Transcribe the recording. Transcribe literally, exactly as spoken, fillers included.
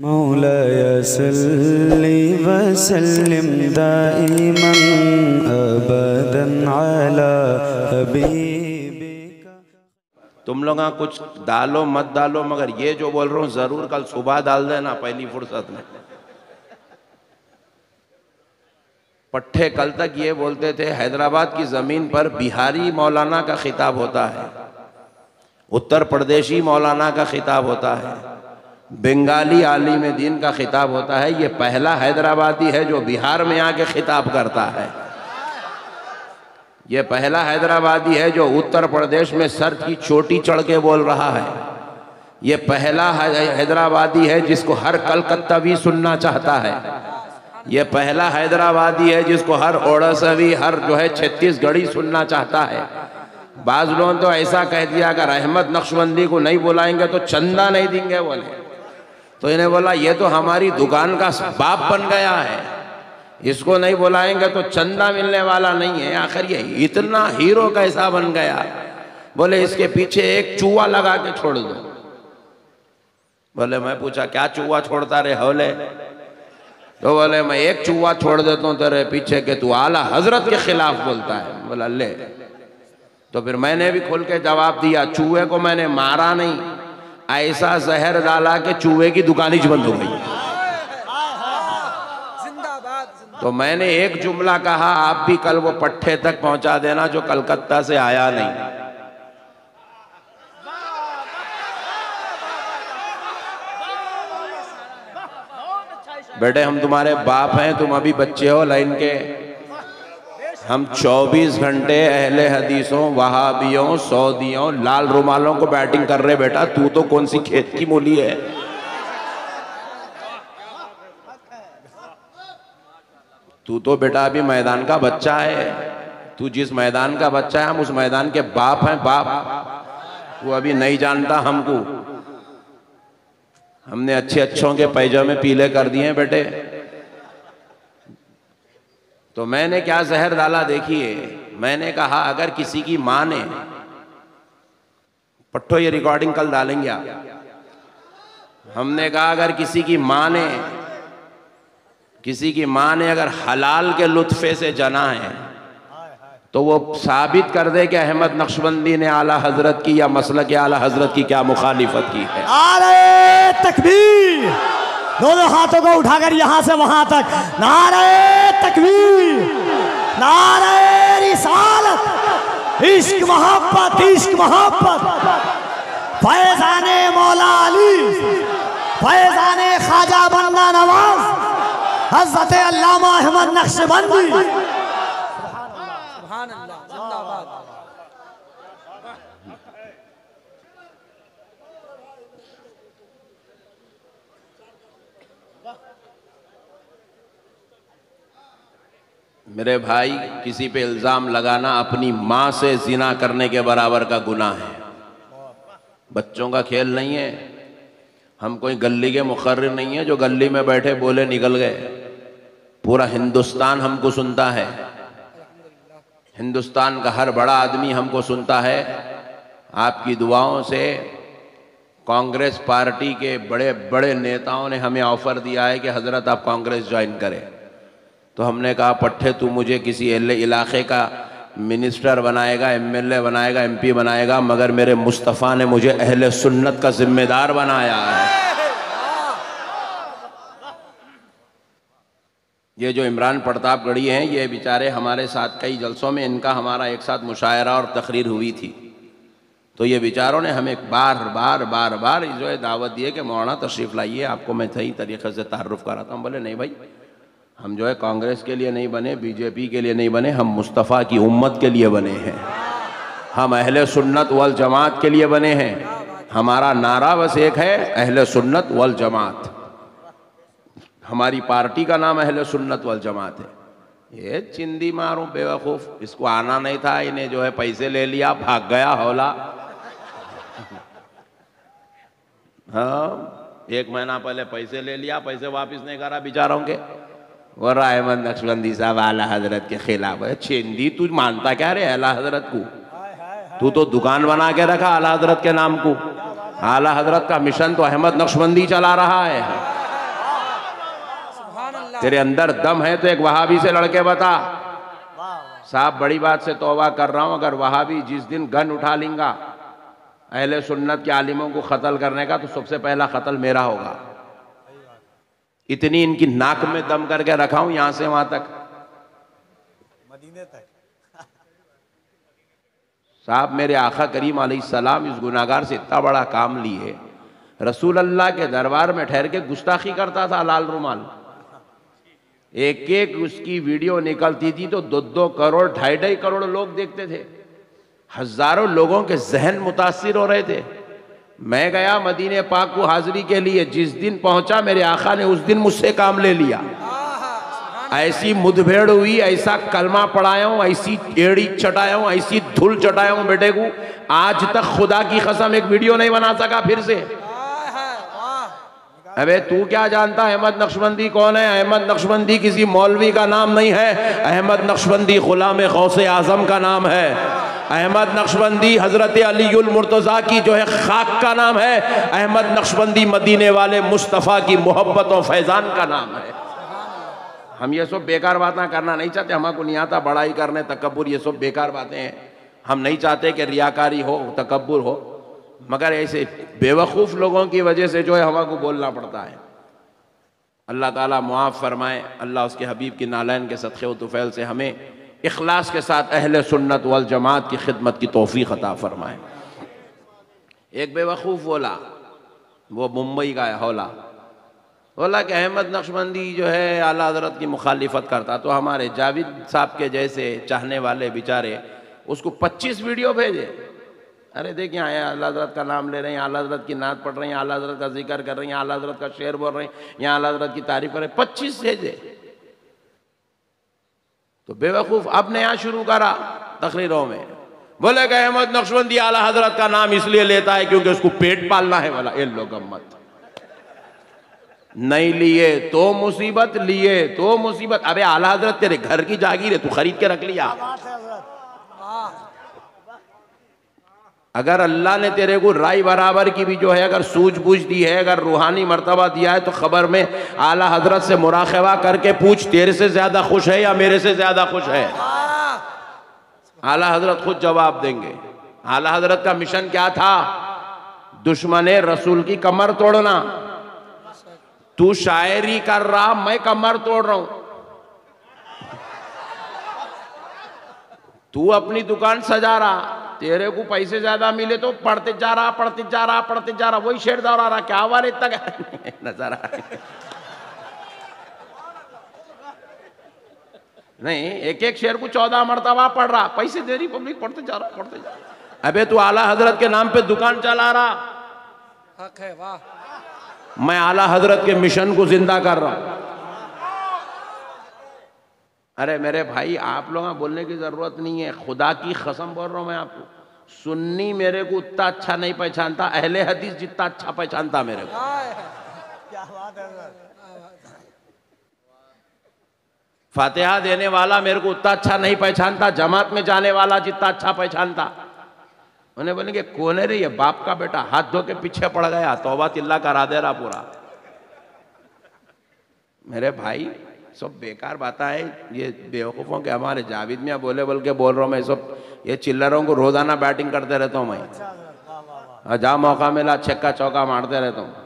मौलाया सल्ली व सल्लिम दाइमन अबदन अला हबीबिका। तुम लोग कुछ डालो मत डालो, मगर ये जो बोल रहा हूँ जरूर कल सुबह डाल देना पहली फुर्सत में। पट्टे कल तक ये बोलते थे हैदराबाद की जमीन पर बिहारी मौलाना का खिताब होता है, उत्तर प्रदेशी मौलाना का खिताब होता है, बंगाली आलिम दीन का खिताब होता है। ये पहला हैदराबादी है जो बिहार में आके खिताब करता है। ये पहला हैदराबादी है जो उत्तर प्रदेश में सर की चोटी चढ़ के बोल रहा है। ये पहला हैदराबादी है जिसको हर कलकत्तावी सुनना चाहता है। ये पहला हैदराबादी है जिसको हर ओड़सवी, हर जो है छत्तीसगढ़ी सुनना चाहता है। बाज लोगों तो ऐसा कह दिया अगर अहमद नक्शबंदी को नहीं बुलाएंगे तो चंदा नहीं देंगे बोले, तो इन्हें बोला ये तो हमारी दुकान का बाप बन गया है, इसको नहीं बुलाएंगे तो चंदा मिलने वाला नहीं है। आखिर ये इतना हीरो कैसा बन गया? बोले इसके पीछे एक चूहा लगा के छोड़ दो। बोले मैं पूछा क्या चूहा छोड़ता रे हौले? तो बोले मैं एक चूहा छोड़ देता हूँ तेरे पीछे के तू आला हजरत के खिलाफ बोलता है। बोला ले। तो फिर मैंने भी खुल के जवाब दिया, चूहे को मैंने मारा नहीं, ऐसा जहर डाला कि चूहे की दुकान ही बंद हो गई। तो मैंने एक जुमला कहा, आप भी कल वो पट्टे तक पहुंचा देना जो कलकत्ता से आया नहीं। बेटे हम तुम्हारे बाप हैं, तुम अभी बच्चे हो लाइन के। हम चौबीस घंटे अहले हदीसों, वहाबियों, सऊदियों, लाल रुमालों को बैटिंग कर रहे। बेटा तू तो कौन सी खेत की मूली है? तू तो बेटा अभी मैदान का बच्चा है। तू जिस मैदान का बच्चा है हम उस मैदान के बाप हैं, बाप। तू अभी नहीं जानता हमको। हमने अच्छे अच्छों के पैजामे पीले कर दिए हैं बेटे। तो मैंने क्या जहर डाला देखिए, मैंने कहा अगर किसी की माँ ने, पट्टो ये रिकॉर्डिंग कल डालेंगे आप, हमने कहा अगर किसी की माँ ने किसी की माँ ने अगर हलाल के लुत्फे से जना है तो वो साबित कर दे कि अहमद नक्शबंदी ने आला हजरत की या मसलक के आला हजरत की क्या मुखालिफत की है। अरे तकबीर! दोनों हाथों को उठाकर यहाँ से वहां तक नारे तकबीर, नारे रिसालत, इश्क मोहब्बत, इश्क मोहब्बत, फैजाने मौला अली, फैजाने ख्वाजा बंदा नवाज, हजरत अल्लामा अहमद नक्शबंदी। मेरे भाई किसी पे इल्ज़ाम लगाना अपनी माँ से जिना करने के बराबर का गुनाह है। बच्चों का खेल नहीं है, हम कोई गली के मुकर्रिर नहीं है जो गली में बैठे बोले निकल गए। पूरा हिंदुस्तान हमको सुनता है, हिंदुस्तान का हर बड़ा आदमी हमको सुनता है। आपकी दुआओं से कांग्रेस पार्टी के बड़े बड़े नेताओं ने हमें ऑफर दिया है कि हजरत आप कांग्रेस ज्वाइन करें। तो हमने कहा पट्टे तू मुझे किसी इलाके का मिनिस्टर बनाएगा, एमएलए बनाएगा, एमपी बनाएगा, मगर मेरे मुस्तफ़ा ने मुझे अहले सुन्नत का जिम्मेदार बनाया है। ये जो इमरान प्रतापगढ़ी हैं ये बेचारे हमारे साथ कई जलसों में इनका हमारा एक साथ मुशायरा और तकरीर हुई थी। तो ये बेचारों ने हमें बार बार बार बार जो है दावत दिए कि मौलाना तशरीफ़ लाइए, आपको मैं सही तरीके से तारुफ़ कराता हूँ। बोले नहीं भाई, हम जो है कांग्रेस के लिए नहीं बने, बीजेपी के लिए नहीं बने, हम मुस्तफ़ा की उम्मत के लिए बने हैं, हम अहले सुन्नत वल जमात के लिए बने हैं। हमारा नारा बस एक है, अहले सुन्नत वल जमात। हमारी पार्टी का नाम अहले सुन्नत वल जमात है। ये चिंदी मारूं बेवकूफ़, इसको आना नहीं था, इन्हें जो है पैसे ले लिया, भाग गया हौला। हाँ, एक महीना पहले पैसे ले लिया, पैसे वापस नहीं करा बेचारों के। वरा अहमद नक्शबंदी साहब आला हजरत के खिलाफ है। छिंदी तू मानता क्या रे आला हजरत को? तू तो दुकान बना के रखा आला हजरत के नाम को। आला हजरत का मिशन तो अहमद नक्शबंदी चला रहा है। तेरे अंदर दम है तो एक वहाबी से लड़के बता। साहब बड़ी बात से तौबा कर रहा हूँ, अगर वहाबी जिस दिन गन उठा लेंगा अहले सुन्नत के आलिमों को कत्ल करने का, तो सबसे पहला कत्ल मेरा होगा। इतनी इनकी नाक में दम करके रखा हूं यहां से वहां तक, मदीने तक। साहब मेरे आका करीम अलैहिस्सलाम इस गुनाहगार से इतना बड़ा काम लिए, रसूल अल्लाह के दरबार में ठहर के गुस्ताखी करता था लाल रुमाल। एक एक उसकी वीडियो निकलती थी तो दो दो करोड़ ढाई ढाई करोड़ लोग देखते थे, हजारों लोगों के जहन मुतासिर हो रहे थे। मैं गया मदीने पाक को हाजिरी के लिए, जिस दिन पहुंचा मेरे आका ने उस दिन मुझसे काम ले लिया। ऐसी मुठभेड़ हुई, ऐसा कलमा पढ़ाया हूँ, ऐसी टेढ़ी चटाया हूँ, ऐसी धूल चटाया हूँ बेटे को, आज तक खुदा की कसम एक वीडियो नहीं बना सका फिर से। अबे तू क्या जानता अहमद नक्शबंदी कौन है? अहमद नक्शबंदी किसी मौलवी का नाम नहीं है, अहमद नक्शबंदी गुलाम गौसे आजम का नाम है। अहमद नक्शबंदी हज़रत अली उल मुर्तज़ा की जो है खाक का नाम है। अहमद नक्शबंदी मदीने वाले मुस्तफ़ा की मोहब्बत और फैज़ान का नाम है। हम ये सब बेकार बातें करना नहीं चाहते, हमारे को नहीं आता बड़ाई करने, तकब्बुर, ये सब बेकार बातें हैं। हम नहीं चाहते कि रियाकारी हो, तकब्बुर हो, मगर ऐसे बेवकूफ़ लोगों की वजह से जो है हमारे को बोलना पड़ता है। अल्लाह ताला मुआफ़ फरमाए। अल्लाह उसके हबीब की नालायन के सदक़े व तुफ़ैल से हमें इखलास के साथ अहले सुन्नत वल जमात की खिदमत की तौफीक अता फरमाए। एक बेवकूफ़ बोला, वो मुंबई का है हौला, बोला कि अहमद नक्शबंदी जो है आला हज़रत की मुखालिफत करता। तो हमारे जावेद साहब के जैसे चाहने वाले बेचारे उसको पच्चीस वीडियो भेजे। अरे देख यहाँ आला हज़रत का नाम ले रहे हैं, आला हज़रत की नात पढ़ रहे हैं, आला हज़रत का जिक्र कर रहे हैं, आला हज़रत का शेर बोल रहे हैं, यहाँ आला हज़रत की तारीफ़ कर रहे हैं, पच्चीस भेजे। तो बेवकूफ़ अब नया शुरू करा तकरीरों में, बोले कि अहमद नक्शबंदी आला हजरत का नाम इसलिए लेता है क्योंकि उसको पेट पालना है। वाला ए लो गम्मत, नहीं लिए तो मुसीबत, लिए तो मुसीबत। अबे आला हजरत तेरे घर की जागीर है, तू खरीद के रख लिया। अगर अल्लाह ने तेरे को राय बराबर की भी जो है अगर सूझबूझ दी है, अगर रूहानी मर्तबा दिया है, तो ख़बर में आला हजरत से मुराक़बा करके पूछ तेरे से ज़्यादा खुश है या मेरे से ज़्यादा खुश है। आला हजरत खुद जवाब देंगे। आला हजरत का मिशन क्या था? दुश्मने रसूल की कमर तोड़ना। तू शायरी कर रहा, मैं कमर तोड़ रहा हूँ। तू अपनी दुकान सजा रहा, तेरे को पैसे ज्यादा मिले तो पढ़ते जा रहा पढ़ते जा रहा पढ़ते जा रहा वही शेर दोहरा रहा। क्या वाले तक नजर आ नहीं, एक एक शेर को चौदह मरतबा पढ़ रहा, पैसे दे रही पब्लिक, पढ़ते जा रहा पढ़ते जा रहा। अबे तू आला हजरत के नाम पे दुकान चला रहा। हक है, वाह। मैं आला हजरत के मिशन को जिंदा कर रहा हूं। अरे मेरे भाई, आप लोगों बोलने की ज़रूरत नहीं है, खुदा की कसम बोल रहा हूँ मैं आपको। सुन्नी मेरे को उतना अच्छा नहीं पहचानता, अहले हदीस जितना अच्छा पहचानता मेरे को। क्या बात है सर! फातिहा देने वाला मेरे को उतना अच्छा नहीं पहचानता, जमात में जाने वाला जितना अच्छा पहचानता। उन्हें बोलेंगे कौन है रे ये बाप का बेटा, हाथ धो के पीछे पड़ गया, तौबा तिल्ला करा दे रहा पूरा। मेरे भाई सब बेकार बातें हैं ये बेवकूफ़ों के। हमारे जावेद मियाँ बोले बोल के बोल रहा हूँ मैं, सब ये चिल्लरों को रोज़ाना बैटिंग करते रहता हूँ मैं, जहाँ मौका मिला छक्का चौका मारते रहता हूँ।